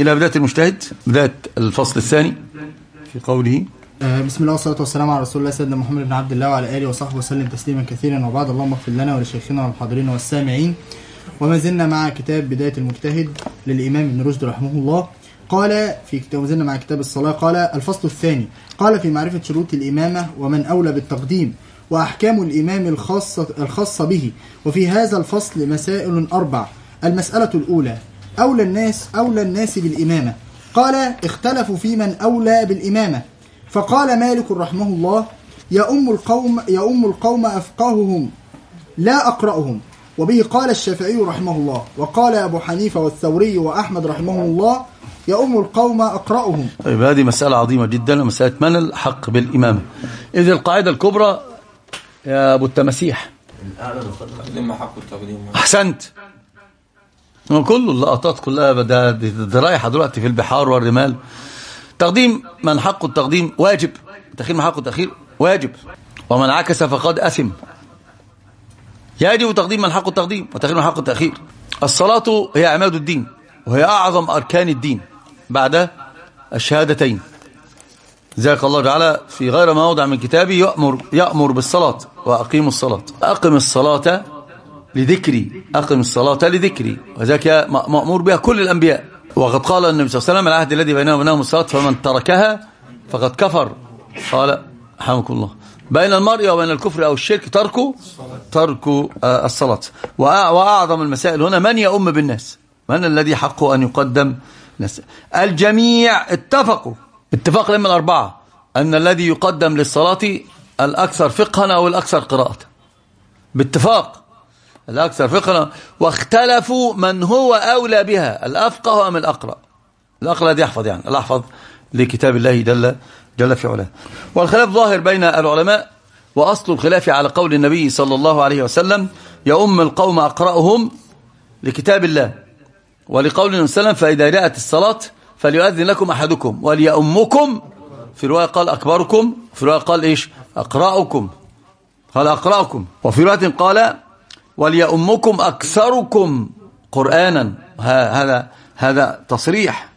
إلى بداية المجتهد، بداية الفصل الثاني في قوله: بسم الله والصلاة والسلام على رسول الله سيدنا محمد بن عبد الله وعلى آله وصحبه وسلم تسليما كثيرا وبعد. اللهم اغفر لنا ولشيخنا والحاضرين والسامعين. وما زلنا مع كتاب بداية المجتهد للإمام ابن رشد رحمه الله. قال في كتاب، وزلنا مع كتاب الصلاة، قال: الفصل الثاني. قال: في معرفة شروط الإمامة ومن أولى بالتقديم وأحكام الإمام الخاصة به. وفي هذا الفصل مسائل أربع. المسألة الأولى: أولى الناس بالإمامة. قال: اختلفوا في من أولى بالإمامة. فقال مالك رحمه الله: يؤم القوم أفقههم لا أقرأهم. وبه قال الشافعي رحمه الله، وقال أبو حنيفة والثوري وأحمد رحمه الله: يؤم القوم أقرأهم. طيب، هذه مسألة عظيمة جدا، مسألة من الحق بالإمامة، إذ القاعدة الكبرى يا أبو التمسيح لما حق التقديم. أحسنت، وكل اللقطات كلها ده رايحة دلوقتي في البحار والرمال. تقديم من حق التقديم واجب، تأخير من حق التأخير واجب، ومن عكس فقد أثم. يجب تقديم من حق التقديم وتأخير من حق التأخير. الصلاة هي عماد الدين، وهي أعظم أركان الدين بعد الشهادتين. ذلك الله تعالى في غير موضع من كتابه يأمر بالصلاة: وأقيموا الصلاة. أقم الصلاة لذكري، أقم الصلاة لذكري، وذاك مأمور بها كل الأنبياء. وقد قال النبي صلى الله عليه وسلم: العهد الذي بيننا وبينهم الصلاة، فمن تركها فقد كفر. قال رحمكم الله: بين المرء وبين الكفر أو الشرك ترك الصلاة. وأعظم المسائل هنا من يؤم بالناس، من الذي حقه أن يقدم الناس. الجميع اتفقوا اتفاق لما الأربعة أن الذي يقدم للصلاة الأكثر فقهنا أو الأكثر قراءة، باتفاق الأكثر فقهنا. واختلفوا من هو أولى بها، الأفقه أم الأقرأ. الأقرأ دي يحفظ، يعني الأحفظ لكتاب الله جل في علاه. والخلاف ظاهر بين العلماء، وأصل الخلاف على قول النبي صلى الله عليه وسلم: يؤم القوم أقرأهم لكتاب الله، ولقول النبي صلى الله عليه وسلم: فإذا جاءت الصلاة فليؤذن لكم أحدكم وليؤمكم. في رواية قال أكبركم، في رواية قال إيش؟ أقرأكم، قال أقرأكم. وفي رواية قال: وليؤمكم أكثركم قرآنا. هذا تصريح.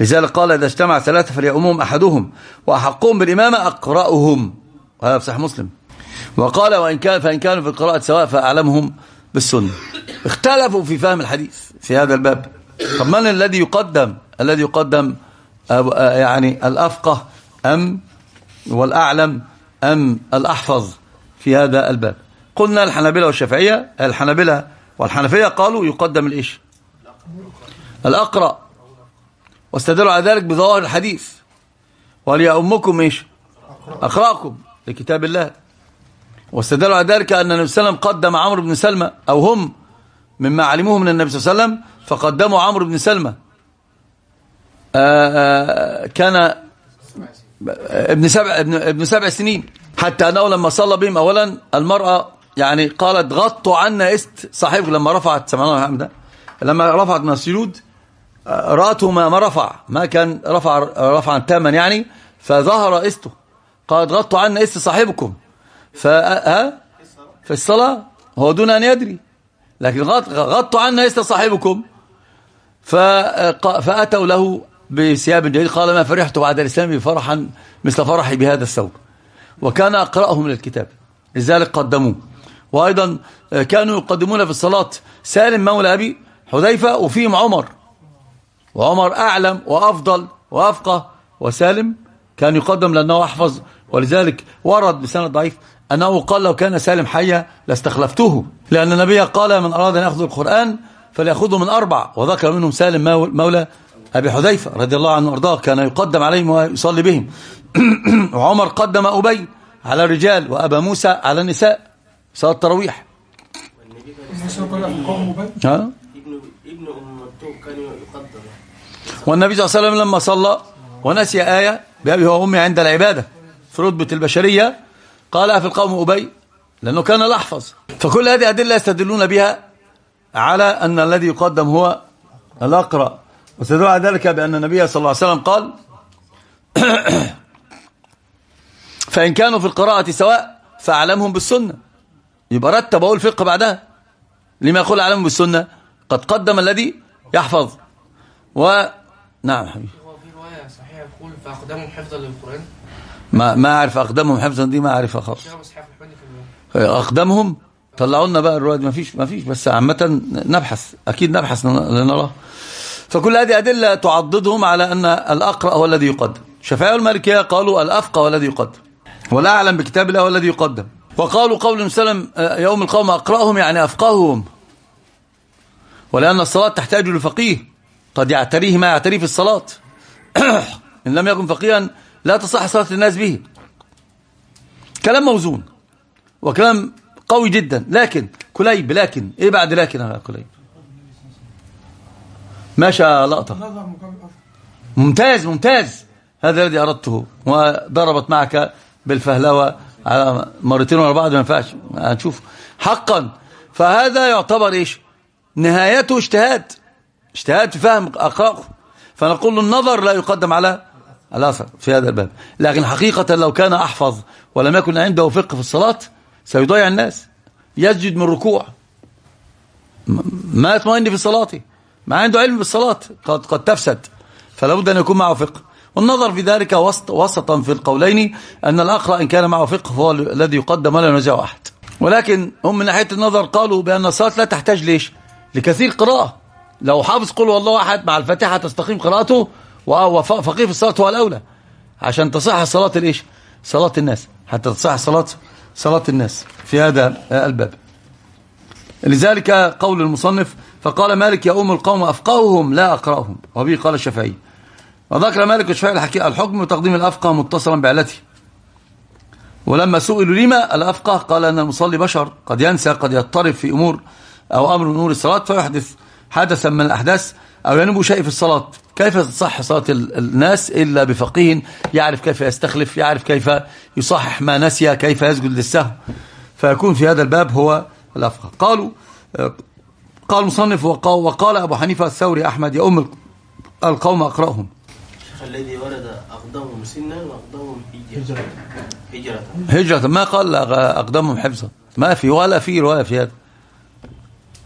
لذلك قال: إذا اجتمع ثلاثة فليؤمهم أحدهم، وأحقهم بالإمامة أقرأهم. هذا في صحيح مسلم. وقال: فإن كانوا في القراءة سواء فأعلمهم بالسنة. اختلفوا في فهم الحديث في هذا الباب. طب من الذي يقدم؟ الذي يقدم يعني الأفقه أم والأعلم أم الأحفظ في هذا الباب؟ قلنا الحنابلة والشافعية. الحنابلة والحنفية قالوا يقدم الإيش؟ الأقرأ، واستدلوا على ذلك بظواهر الحديث: وليؤمكم إيش؟ أقرأكم لكتاب الله. واستدلوا على ذلك أن النبي صلى الله عليه وسلم قدم عمرو بن سلمة، أو هم مما علموه من النبي صلى الله عليه وسلم فقدموا عمرو بن سلمة. كان ابن سبع سنين، حتى أنه لما صلى بهم أولا المرأة يعني قالت: غطوا عنا است صاحبك. لما رفعت، سمعنا الحمد، لما رفعت من السجود رأته ما رفع، ما كان رفعا تاما يعني، فظهر استه. قالت: غطوا عنا است صاحبكم في الصلاة، هو دون أن يدري، لكن غطوا عنا است صاحبكم. فأتوا له بثياب جديد، قال: ما فرحت بعد الإسلام فرحا مثل فرحي بهذا الثوب. وكان أقرأهم للكتاب، لذلك قدموه. وأيضا كانوا يقدمون في الصلاة سالم مولى أبي حذيفة، وفيهم عمر، وعمر أعلم وأفضل وأفقه، وسالم كان يقدم لأنه أحفظ. ولذلك ورد بسند ضعيف أنه قال: لو كان سالم حيا لاستخلفته، لأن النبي قال: من أراد أن يأخذ القرآن فليأخذه من أربع، وذكر منهم سالم مولى أبي حذيفة رضي الله عنه وأرضاه، كان يقدم عليهم ويصلي بهم. وعمر قدم أبي على الرجال، وأبا موسى على النساء صلاة التراويح. ابن أم مكتوم كان يقدم. والنبي صلى الله عليه وسلم لما صلى ونسي آية بأبي وأمي عند العبادة في رتبة البشرية، قال: في القوم أبي، لأنه كان الأحفظ. فكل هذه أدلة يستدلون بها على أن الذي يقدم هو الأقرأ. وستدل على ذلك بأن النبي صلى الله عليه وسلم قال: فإن كانوا في القراءة سواء فأعلمهم بالسنة. يبقى رتب أول فقه بعدها. لما يقول أعلمهم بالسنة؟ قد قدم الذي يحفظ، نعم حبيبي. هو في رواية صحيحة يقول فأقدمهم حفظا للقرآن. ما أعرف أقدمهم حفظا دي ما أعرفها خالص. أقدمهم طلعوا لنا بقى الرواية دي ما فيش بس عامة نبحث أكيد نبحث لنراه. فكل هذه أدلة تعضدهم على أن الأقرأ هو الذي يقدم. الشافعية والمالكية قالوا الأفقه هو الذي يقدم والأعلم بكتاب الله هو الذي يقدم. وقالوا قول سلم يوم القوم أقرأهم يعني أفقههم، ولأن الصلاة تحتاج لفقيه قد يعتريه ما يعتريه في الصلاة إن لم يكن فقيها لا تصح صلاة الناس به. كلام موزون وكلام قوي جدا. لكن كليب لكن إيه بعد لكن يا كليب؟ ماشى لقطة ممتاز هذا الذي أردته. وضربت معك بالفهلوة على مرتين ورا بعض ما ينفعش هنشوف حقا. فهذا يعتبر إيش نهايته؟ اجتهاد في فهم أقرأه. فنقول النظر لا يقدم على الأثر في هذا الباب. لكن حقيقة لو كان أحفظ ولم يكن عنده فقه في الصلاة سيضيع الناس، يسجد من ركوع ما يطمئن في الصلاة، ما عنده علم بالصلاة قد تفسد. فلا بد أن يكون معه فقه. والنظر في ذلك وسطا في القولين أن الأقرأ إن كان معه فقه هو الذي يقدم ولا ينازعه أحد. ولكن هم من ناحية النظر قالوا بأن الصلاة لا تحتاج ليش لكثير قراءة. لو حافظ قل والله أحد مع الفاتحة تستقيم قراءته وهو فقيه في الصلاة هو الأولى عشان تصح صلاة الإيش صلاة الناس، حتى تصح صلاة الناس في هذا الباب. لذلك قول المصنف فقال مالك يا أم القوم أفقههم لا أقرأهم. وبه قال الشافعي وذكر مالك والشافعي الحكم وتقديم الأفقه متصلا بعلته. ولما سئلوا لما الأفقه قال أن المصلي بشر قد ينسى، قد يضطرب في أمور أو أمر من أمور الصلاة فيحدث حدثا من الأحداث أو ينبو شيء في الصلاة. كيف تصح صلاة الناس إلا بفقيه يعرف كيف يستخلف، يعرف كيف يصحح ما نسي، كيف يسجد للسهو. فيكون في هذا الباب هو الأفقه. قال مصنف وقال أبو حنيفة الثوري أحمد يا أم القوم أقرأهم. الذي ورد أقدمهم سنا وأقدمهم هجرة ما قال أقدمهم حفظا. ما في ولا في رواية في هذا.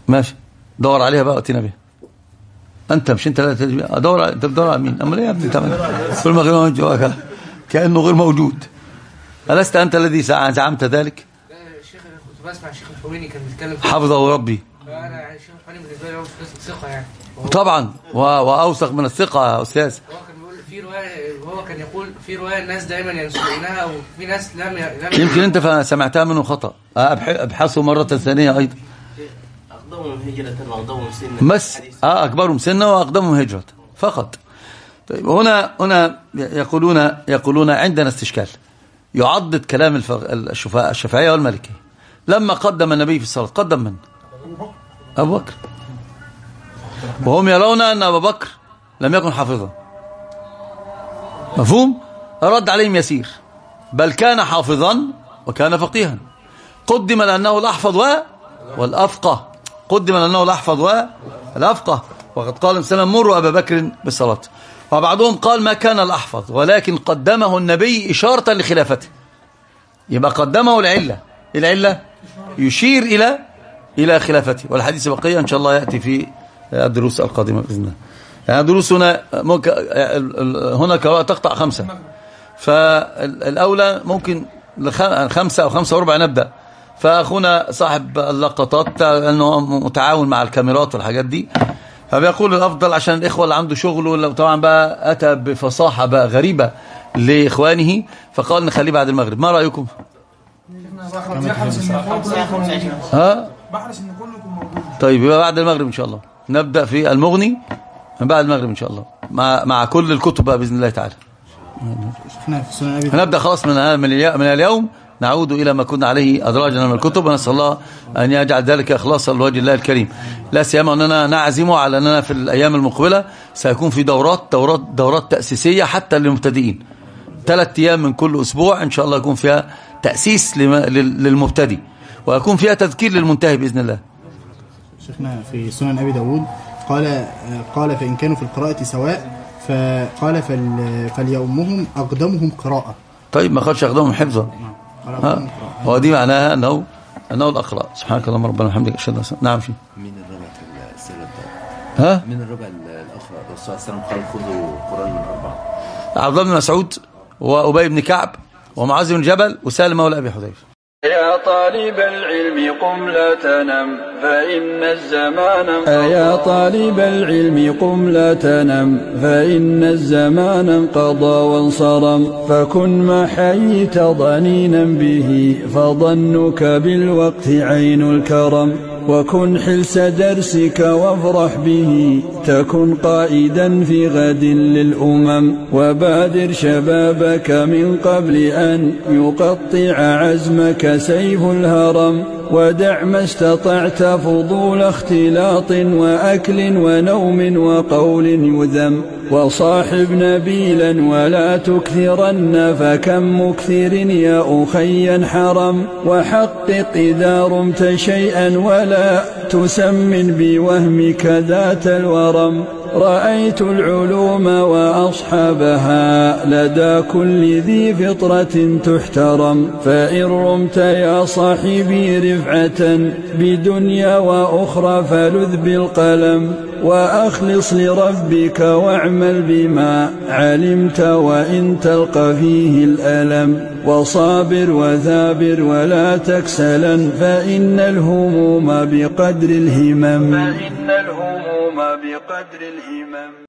ماشي دور عليها بقى واتينا بها. أنت مش أنت لا تجيب أدور أنت بدور على مين؟ أما ليه يا ابني كل ما غير موجود كأنه غير موجود. ألست أنت الذي زعمت ذلك؟ لا يا شيخ أنا كنت بسمع الشيخ الحوريني كان بيتكلم حفظه ربي. أنا الشيخ الحوريني بالنسبة لي هو ثقة يعني. طبعا وأوثق من الثقة يا أستاذ. هو كان يقول في رواية الناس دائما ينسونها وفي ناس لم يمكن أنت سمعتها منه خطأ. أبحثه مرة ثانية أيضا. أقدمهم هجرة وأقدمهم سنة بس أكبرهم سنة وأقدمهم هجرة فقط. طيب هنا يقولون عندنا استشكال يعضد كلام الشافعية والمالكية. لما قدم النبي في الصلاة قدم من أبو بكر، وهم يرون أن أبو بكر لم يكن حافظا. مفهوم؟ رد عليهم يسير بل كان حافظا وكان فقيها. قدم لأنه الأحفظ والأفقه. قدم لأنه الأحفظ والأفقه. وقد قال سلم مروا أبا بكر بالصلاة. وبعضهم قال ما كان الأحفظ ولكن قدمه النبي إشارة لخلافته. يبقى قدمه العلة يشير إلى خلافته. والحديث بقية إن شاء الله يأتي في الدروس القادمة بإذن الله. يعني دروس هنا قراءة تقطع 5 فالأولى ممكن 5 أو 5:15 نبدأ. فأخونا صاحب اللقطات أنه متعاون مع الكاميرات والحاجات دي فبيقول الأفضل عشان الإخوة اللي عنده شغله طبعا بقى أتى بفصاحة بقى غريبة لإخوانه فقال نخليه بعد المغرب. ما رأيكم؟ بحرص إن كلكم موجود. طيب يبقى بعد المغرب إن شاء الله نبدأ في المغني من بعد المغرب إن شاء الله مع كل الكتب بإذن الله تعالى. هنبدأ خلاص من اليوم نعود إلى ما كنا عليه أدراجنا من الكتب. ونسأل الله أن يجعل ذلك إخلاصا لوجه الله الكريم. لا سيما أننا نعزم على أننا في الأيام المقبلة سيكون في دورات تأسيسية حتى للمبتدئين. 3 أيام من كل أسبوع إن شاء الله يكون فيها تأسيس للمبتدئ ويكون فيها تذكير للمنتهي بإذن الله. شيخنا في سنن أبي داود قال فإن كانوا في القراءة سواء فقال فليؤمهم أقدمهم قراءة. طيب ما قالش أقدمهم حفظا. هو دي معناها أنه الأقرأ. سبحانك اللهم ربنا وبحمدك أشهد أن لا إله إلا أنت. نعم شيء من الربع السبب من الربع الأخر الرسول صلى الله عليه وسلم قال خذوا قران من أربعة: عبد الله بن مسعود وأبي بن كعب ومعاذ بن جبل وسالم مولى أبي حذيفة. يا طالب العلم قم لا تنم فإن الزمان انقضى. يا طالب العلم قم لا تنم فإن الزمان انقضى وانصرم، فكن ما حييت ضنينا به فظنك بالوقت عين الكرم، وكن حلس درسك وافرح به تكن قائدا في غد للأمم، وبادر شبابك من قبل أن يقطع عزمك سيف الهرم، ودع ما استطعت فضول اختلاط وأكل ونوم وقول يذم، وصاحب نبيلا ولا تكثرن فكم مكثر يا أخي حرم، وحقق إذا رمت شيئا ولا تسمن بوهمك ذات الورم، رأيت العلوم وأصحابها لدى كل ذي فطرة تحترم، فإن رمت يا صاحبي رفعة بدنيا وأخرى فلذ بالقلم، وأخلص لربك واعمل بما علمت وإن تلقى فيه الألم، وصابر وثابر ولا تكسلا فإن الهموم بقدر الهمم.